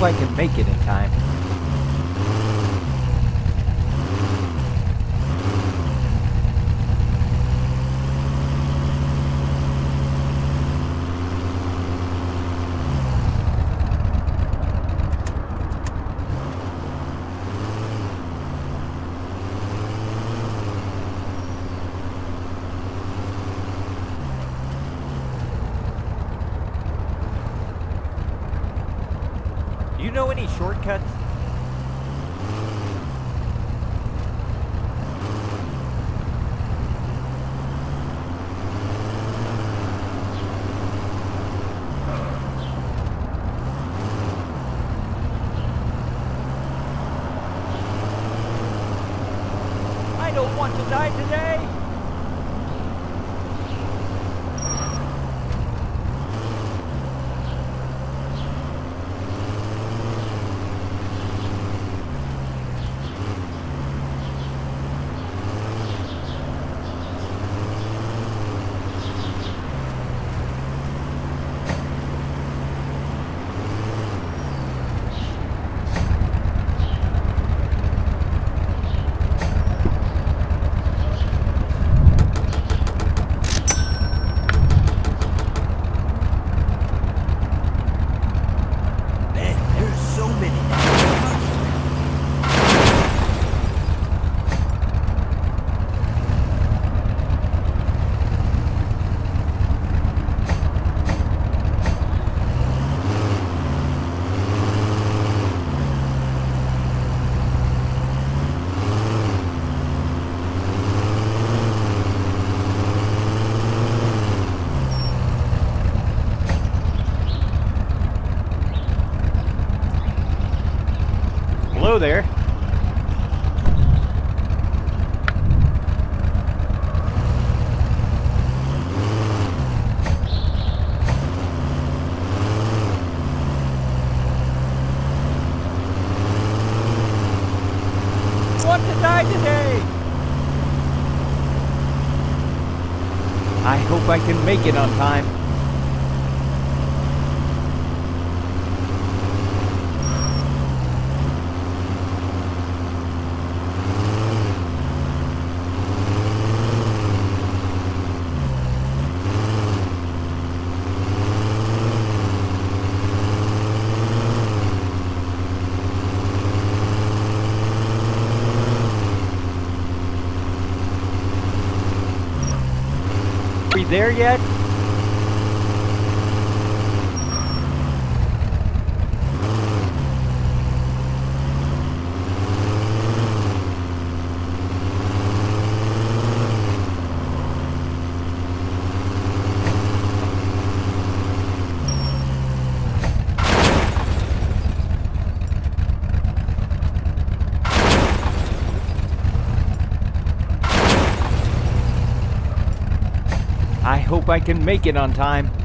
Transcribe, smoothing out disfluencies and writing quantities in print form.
hope I can make it in time. Do you know any shortcuts? I don't want to die today! Hello there. I want to die today. I hope I can make it on time. There yet? I hope I can make it on time.